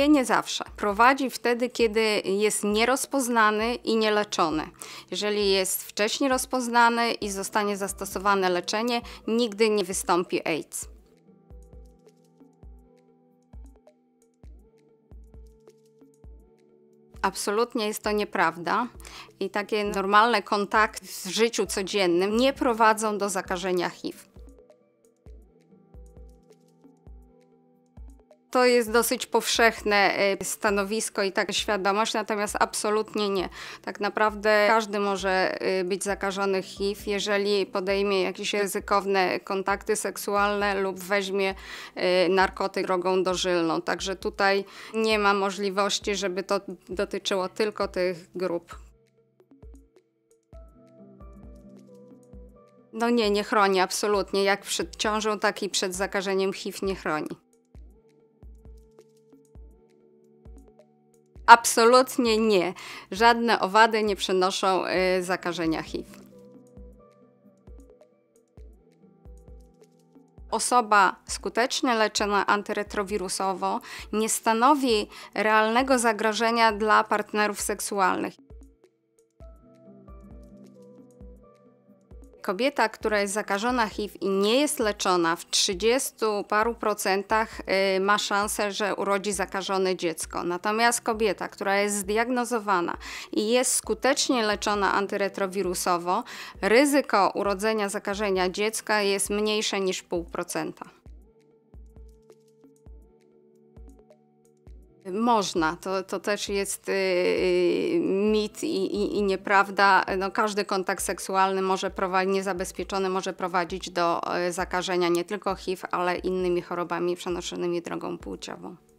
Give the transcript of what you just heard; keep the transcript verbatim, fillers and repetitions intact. je nie zawsze. Prowadzi wtedy, kiedy jest nierozpoznany i nieleczony. Jeżeli jest wcześniej rozpoznany i zostanie zastosowane leczenie, nigdy nie wystąpi AIDS. Absolutnie jest to nieprawda i takie normalne kontakty w życiu codziennym nie prowadzą do zakażenia H I V. To jest dosyć powszechne stanowisko i taka świadomość, natomiast absolutnie nie. Tak naprawdę każdy może być zakażony H I V, jeżeli podejmie jakieś ryzykowne kontakty seksualne lub weźmie narkotyk drogą dożylną. Także tutaj nie ma możliwości, żeby to dotyczyło tylko tych grup. No nie, nie chroni absolutnie. Jak przed ciążą, tak i przed zakażeniem H I V nie chroni. Absolutnie nie. Żadne owady nie przynoszą y, zakażenia H I V. Osoba skutecznie leczona antyretrowirusowo nie stanowi realnego zagrożenia dla partnerów seksualnych. Kobieta, która jest zakażona H I V i nie jest leczona, w trzydziestu paru procentach ma szansę, że urodzi zakażone dziecko. Natomiast kobieta, która jest zdiagnozowana i jest skutecznie leczona antyretrowirusowo, ryzyko urodzenia zakażenia dziecka jest mniejsze niż zero przecinek pięć procent. Można, to, to też jest yy, mit i, i, i nieprawda. No, każdy kontakt seksualny może niezabezpieczony może prowadzić do zakażenia nie tylko H I V, ale innymi chorobami przenoszonymi drogą płciową.